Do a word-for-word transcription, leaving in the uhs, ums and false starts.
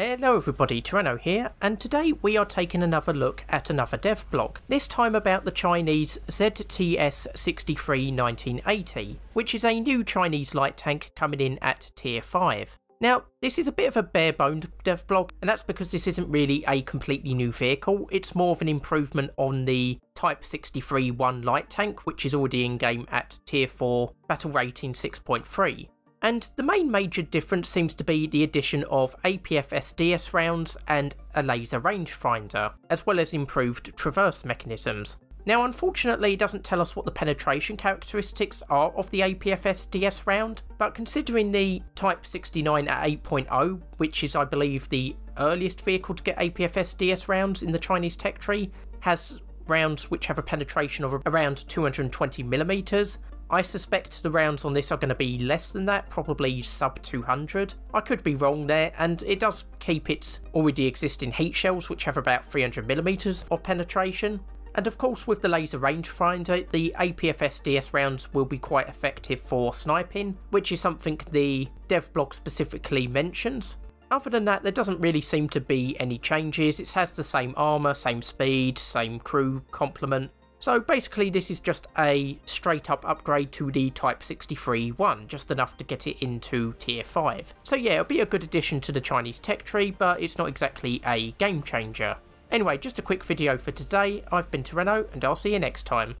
Hello everybody, Toreno here, and today we are taking another look at another dev blog, this time about the Chinese Z T S sixty-three nineteen eighty, which is a new Chinese light tank coming in at tier five. Now, this is a bit of a bare-boned dev blog, and that's because this isn't really a completely new vehicle, it's more of an improvement on the Type sixty-three one light tank, which is already in-game at tier four, battle rating six point three. And the main major difference seems to be the addition of A P F S D S rounds and a laser rangefinder, as well as improved traverse mechanisms. Now unfortunately it doesn't tell us what the penetration characteristics are of the A P F S D S round, but considering the Type sixty-nine at eight point oh, which is I believe the earliest vehicle to get A P F S D S rounds in the Chinese tech tree, has rounds which have a penetration of around two hundred twenty millimeters. I suspect the rounds on this are going to be less than that, probably sub two hundred. I could be wrong there, and it does keep its already existing heat shells, which have about three hundred millimeters of penetration. And of course with the laser rangefinder, the A P F S D S rounds will be quite effective for sniping, which is something the dev blog specifically mentions. Other than that, there doesn't really seem to be any changes. It has the same armour, same speed, same crew complement. So basically this is just a straight up upgrade to the Type sixty-three one, just enough to get it into tier five. So yeah, it'll be a good addition to the Chinese tech tree, but it's not exactly a game changer. Anyway, just a quick video for today. I've been Toreno, and I'll see you next time.